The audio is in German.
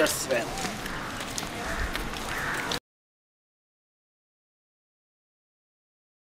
Dr. Sven.